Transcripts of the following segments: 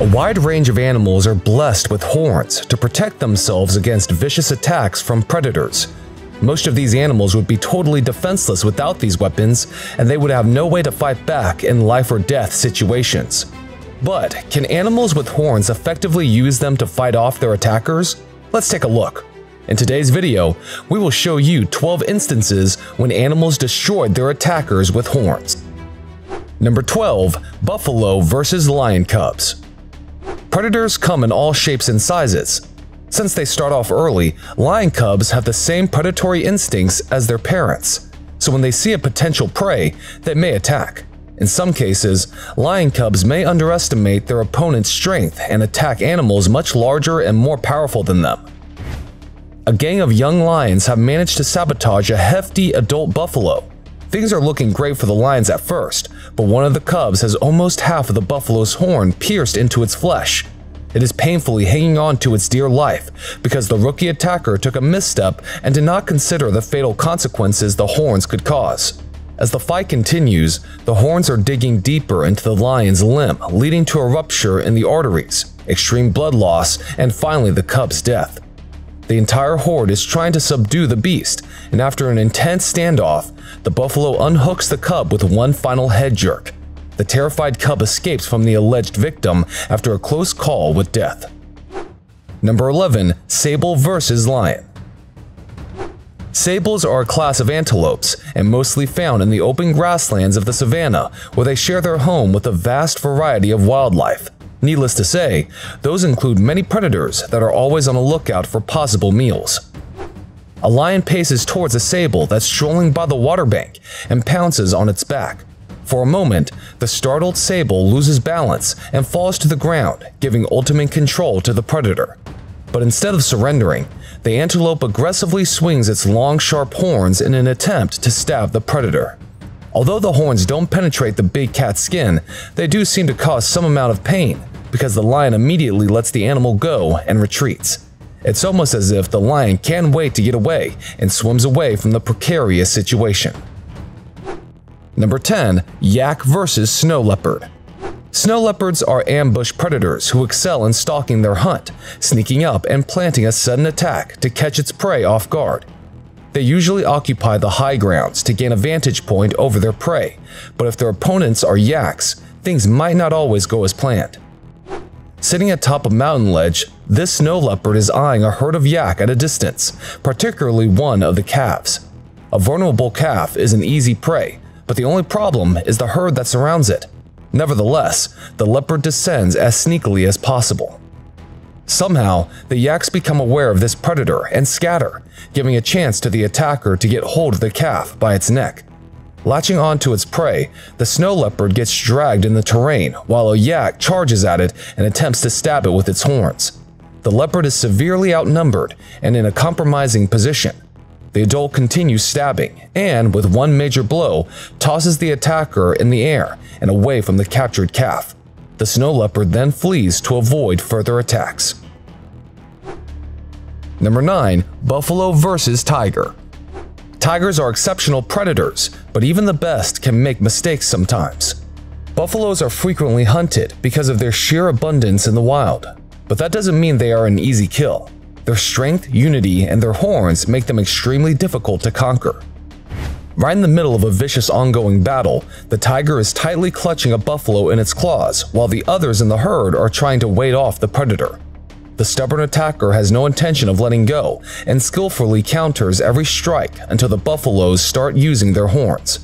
A wide range of animals are blessed with horns to protect themselves against vicious attacks from predators. Most of these animals would be totally defenseless without these weapons, and they would have no way to fight back in life or death situations. But can animals with horns effectively use them to fight off their attackers? Let's take a look. In today's video, we will show you 12 instances when animals destroyed their attackers with horns. Number 12. Buffalo vs. lion cubs. Predators come in all shapes and sizes. Since they start off early, lion cubs have the same predatory instincts as their parents, so when they see a potential prey, they may attack. In some cases, lion cubs may underestimate their opponent's strength and attack animals much larger and more powerful than them. A gang of young lions have managed to sabotage a hefty adult buffalo. Things are looking great for the lions at first, but one of the cubs has almost half of the buffalo's horn pierced into its flesh. It is painfully hanging on to its dear life because the rookie attacker took a misstep and did not consider the fatal consequences the horns could cause. As the fight continues, the horns are digging deeper into the lion's limb, leading to a rupture in the arteries, extreme blood loss, and finally the cub's death. The entire horde is trying to subdue the beast, and after an intense standoff, the buffalo unhooks the cub with one final head jerk. The terrified cub escapes from the alleged victim after a close call with death. Number 11. Sable vs. Lion. Sables are a class of antelopes and mostly found in the open grasslands of the savanna, where they share their home with a vast variety of wildlife. Needless to say, those include many predators that are always on the lookout for possible meals. A lion paces towards a sable that's strolling by the waterbank and pounces on its back. For a moment, the startled sable loses balance and falls to the ground, giving ultimate control to the predator. But instead of surrendering, the antelope aggressively swings its long, sharp horns in an attempt to stab the predator. Although the horns don't penetrate the big cat's skin, they do seem to cause some amount of pain because the lion immediately lets the animal go and retreats. It's almost as if the lion can't wait to get away and swims away from the precarious situation. Number 10. Yak vs. Snow Leopard. Snow leopards are ambush predators who excel in stalking their hunt, sneaking up and planting a sudden attack to catch its prey off guard. They usually occupy the high grounds to gain a vantage point over their prey, but if their opponents are yaks, things might not always go as planned. Sitting atop a mountain ledge, this snow leopard is eyeing a herd of yak at a distance, particularly one of the calves. A vulnerable calf is an easy prey, but the only problem is the herd that surrounds it. Nevertheless, the leopard descends as sneakily as possible. Somehow, the yaks become aware of this predator and scatter, giving a chance to the attacker to get hold of the calf by its neck. Latching onto its prey, the snow leopard gets dragged in the terrain while a yak charges at it and attempts to stab it with its horns. The leopard is severely outnumbered and in a compromising position. The adult continues stabbing and, with one major blow, tosses the attacker in the air and away from the captured calf. The snow leopard then flees to avoid further attacks. Number 9. Buffalo vs. Tiger. Tigers are exceptional predators, but even the best can make mistakes sometimes. Buffaloes are frequently hunted because of their sheer abundance in the wild, but that doesn't mean they are an easy kill. Their strength, unity, and their horns make them extremely difficult to conquer. Right in the middle of a vicious ongoing battle, the tiger is tightly clutching a buffalo in its claws while the others in the herd are trying to wait off the predator. The stubborn attacker has no intention of letting go and skillfully counters every strike until the buffaloes start using their horns.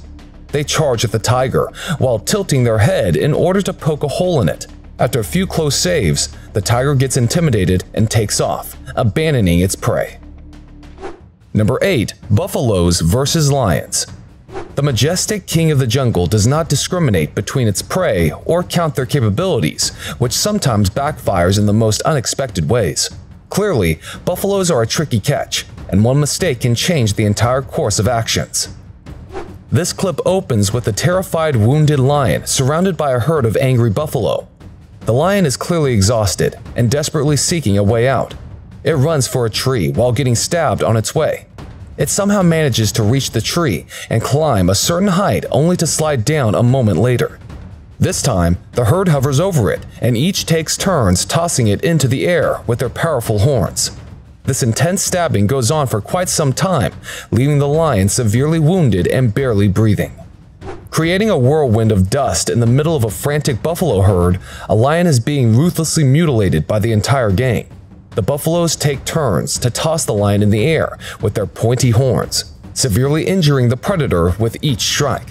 They charge at the tiger while tilting their head in order to poke a hole in it. After a few close saves, the tiger gets intimidated and takes off, abandoning its prey. Number 8. Buffaloes vs. Lions. The majestic king of the jungle does not discriminate between its prey or count their capabilities, which sometimes backfires in the most unexpected ways. Clearly, buffaloes are a tricky catch, and one mistake can change the entire course of actions. This clip opens with a terrified, wounded lion surrounded by a herd of angry buffalo. The lion is clearly exhausted and desperately seeking a way out. It runs for a tree while getting stabbed on its way. It somehow manages to reach the tree and climb a certain height only to slide down a moment later. This time, the herd hovers over it, and each takes turns tossing it into the air with their powerful horns. This intense stabbing goes on for quite some time, leaving the lion severely wounded and barely breathing. Creating a whirlwind of dust in the middle of a frantic buffalo herd, a lion is being ruthlessly mutilated by the entire gang. The buffaloes take turns to toss the lion in the air with their pointy horns, severely injuring the predator with each strike.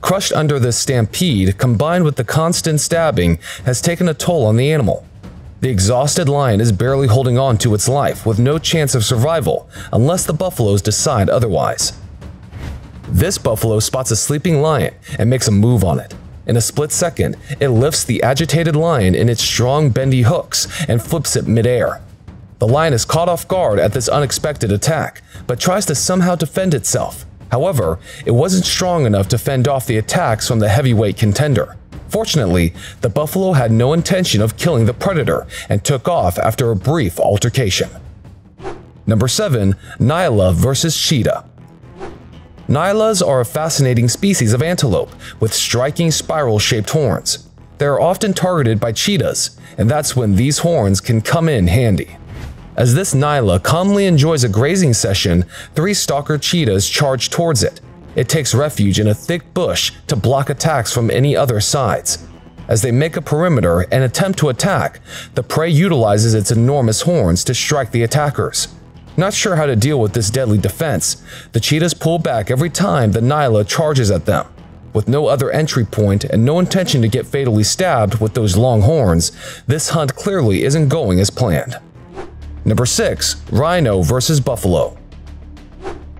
Crushed under this stampede, combined with the constant stabbing, has taken a toll on the animal. The exhausted lion is barely holding on to its life with no chance of survival unless the buffaloes decide otherwise. This buffalo spots a sleeping lion and makes a move on it. In a split second, it lifts the agitated lion in its strong bendy hooks and flips it midair. The lion is caught off guard at this unexpected attack, but tries to somehow defend itself. However, it wasn't strong enough to fend off the attacks from the heavyweight contender. Fortunately, the buffalo had no intention of killing the predator and took off after a brief altercation. Number 7. Nyala vs. Cheetah. Nyalas are a fascinating species of antelope with striking spiral-shaped horns. They are often targeted by cheetahs, and that's when these horns can come in handy. As this Nyla calmly enjoys a grazing session, 3 stalker cheetahs charge towards it. It takes refuge in a thick bush to block attacks from any other sides. As they make a perimeter and attempt to attack, the prey utilizes its enormous horns to strike the attackers. Not sure how to deal with this deadly defense, the cheetahs pull back every time the Nyla charges at them. With no other entry point and no intention to get fatally stabbed with those long horns, this hunt clearly isn't going as planned. Number 6. Rhino vs. Buffalo.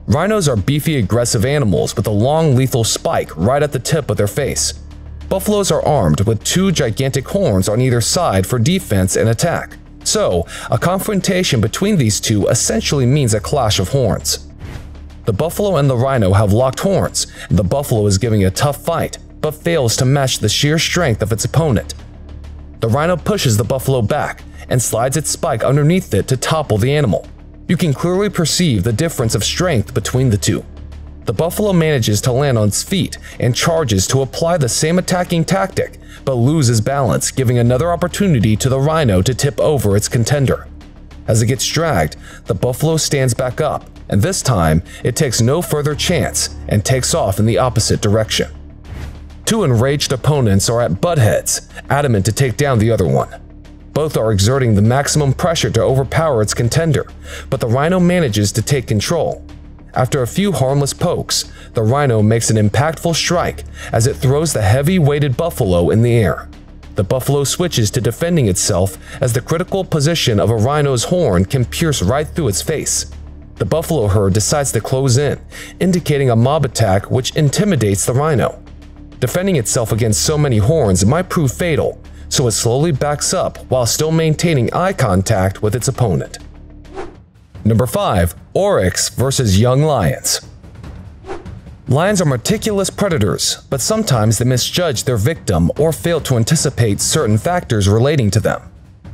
Rhinos are beefy, aggressive animals with a long, lethal spike right at the tip of their face. Buffaloes are armed with 2 gigantic horns on either side for defense and attack, so a confrontation between these two essentially means a clash of horns. The buffalo and the rhino have locked horns, and the buffalo is giving a tough fight but fails to match the sheer strength of its opponent. The rhino pushes the buffalo back and slides its spike underneath it to topple the animal. You can clearly perceive the difference of strength between the two. The buffalo manages to land on its feet and charges to apply the same attacking tactic, but loses balance, giving another opportunity to the rhino to tip over its contender. As it gets dragged, the buffalo stands back up, and this time it takes no further chance and takes off in the opposite direction. 2 enraged opponents are at buttheads, adamant to take down the other one. Both are exerting the maximum pressure to overpower its contender, but the rhino manages to take control. After a few harmless pokes, the rhino makes an impactful strike as it throws the heavy-weighted buffalo in the air. The buffalo switches to defending itself as the critical position of a rhino's horn can pierce right through its face. The buffalo herd decides to close in, indicating a mob attack which intimidates the rhino. Defending itself against so many horns might prove fatal, so it slowly backs up while still maintaining eye contact with its opponent. Number 5. Oryx vs. Young Lions. Lions are meticulous predators, but sometimes they misjudge their victim or fail to anticipate certain factors relating to them.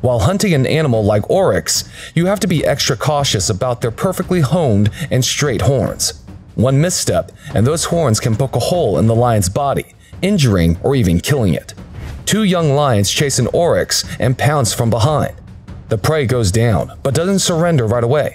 While hunting an animal like oryx, you have to be extra cautious about their perfectly honed and straight horns. One misstep, and those horns can poke a hole in the lion's body, injuring or even killing it. 2 young lions chase an oryx and pounce from behind. The prey goes down, but doesn't surrender right away.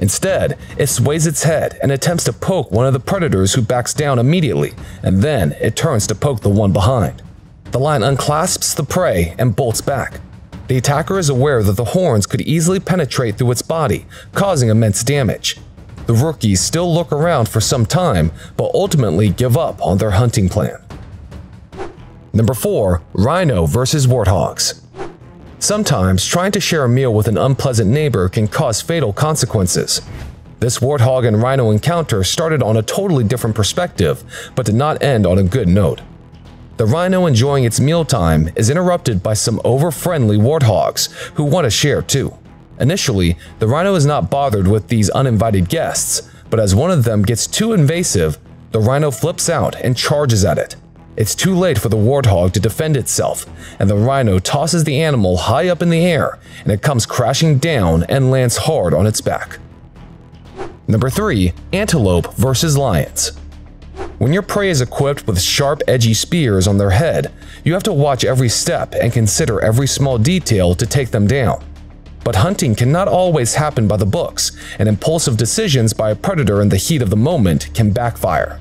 Instead, it sways its head and attempts to poke one of the predators, who backs down immediately, and then it turns to poke the one behind. The lion unclasps the prey and bolts back. The attacker is aware that the horns could easily penetrate through its body, causing immense damage. The rookies still look around for some time, but ultimately give up on their hunting plan. Number 4. Rhino vs. Warthogs. Sometimes trying to share a meal with an unpleasant neighbor can cause fatal consequences. This warthog and rhino encounter started on a totally different perspective, but did not end on a good note. The rhino, enjoying its mealtime, is interrupted by some over-friendly warthogs who want to share too. Initially, the rhino is not bothered with these uninvited guests, but as one of them gets too invasive, the rhino flips out and charges at it. It's too late for the warthog to defend itself, and the rhino tosses the animal high up in the air, and it comes crashing down and lands hard on its back. Number 3. Antelope vs. Lions. When your prey is equipped with sharp, edgy spears on their head, you have to watch every step and consider every small detail to take them down. But hunting cannot always happen by the books, and impulsive decisions by a predator in the heat of the moment can backfire.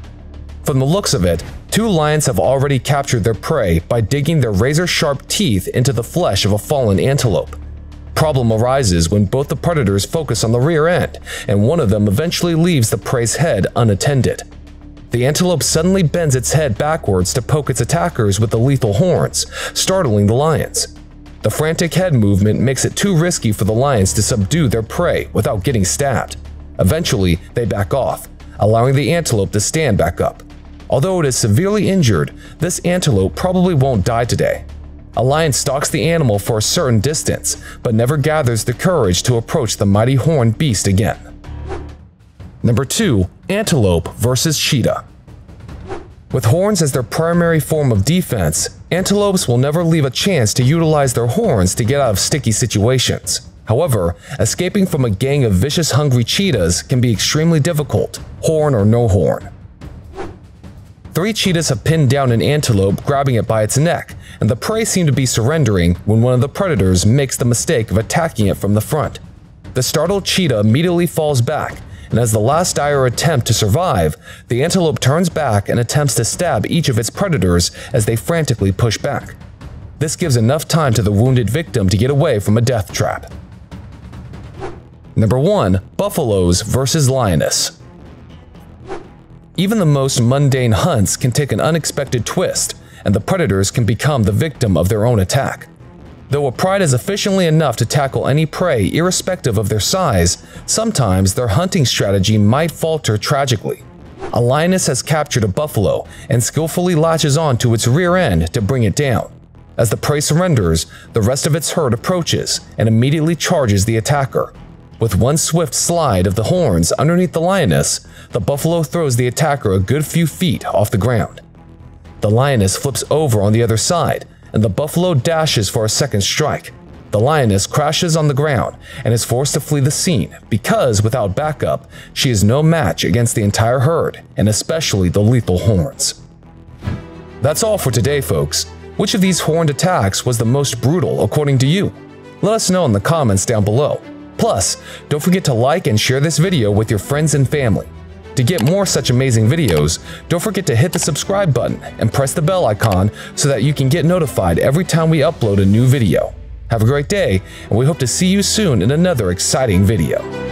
From the looks of it, two lions have already captured their prey by digging their razor-sharp teeth into the flesh of a fallen antelope. Problem arises when both the predators focus on the rear end, and one of them eventually leaves the prey's head unattended. The antelope suddenly bends its head backwards to poke its attackers with the lethal horns, startling the lions. The frantic head movement makes it too risky for the lions to subdue their prey without getting stabbed. Eventually, they back off, allowing the antelope to stand back up. Although it is severely injured, this antelope probably won't die today. A lion stalks the animal for a certain distance, but never gathers the courage to approach the mighty horned beast again. Number 2. Antelope versus Cheetah. With horns as their primary form of defense, antelopes will never leave a chance to utilize their horns to get out of sticky situations. However, escaping from a gang of vicious, hungry cheetahs can be extremely difficult, horn or no horn. 3 cheetahs have pinned down an antelope, grabbing it by its neck, and the prey seem to be surrendering when one of the predators makes the mistake of attacking it from the front. The startled cheetah immediately falls back, and as the last dire attempt to survive, the antelope turns back and attempts to stab each of its predators as they frantically push back. This gives enough time to the wounded victim to get away from a death trap. Number 1. Buffaloes versus Lioness. Even the most mundane hunts can take an unexpected twist, and the predators can become the victim of their own attack. Though a pride is efficiently enough to tackle any prey irrespective of their size, sometimes their hunting strategy might falter tragically. A lioness has captured a buffalo and skillfully latches on to its rear end to bring it down. As the prey surrenders, the rest of its herd approaches and immediately charges the attacker. With one swift slide of the horns underneath the lioness, the buffalo throws the attacker a good few feet off the ground. The lioness flips over on the other side, and the buffalo dashes for a second strike. The lioness crashes on the ground and is forced to flee the scene because, without backup, she is no match against the entire herd and especially the lethal horns. That's all for today, folks. Which of these horned attacks was the most brutal according to you? Let us know in the comments down below. Plus, don't forget to like and share this video with your friends and family. To get more such amazing videos, don't forget to hit the subscribe button and press the bell icon so that you can get notified every time we upload a new video. Have a great day, and we hope to see you soon in another exciting video.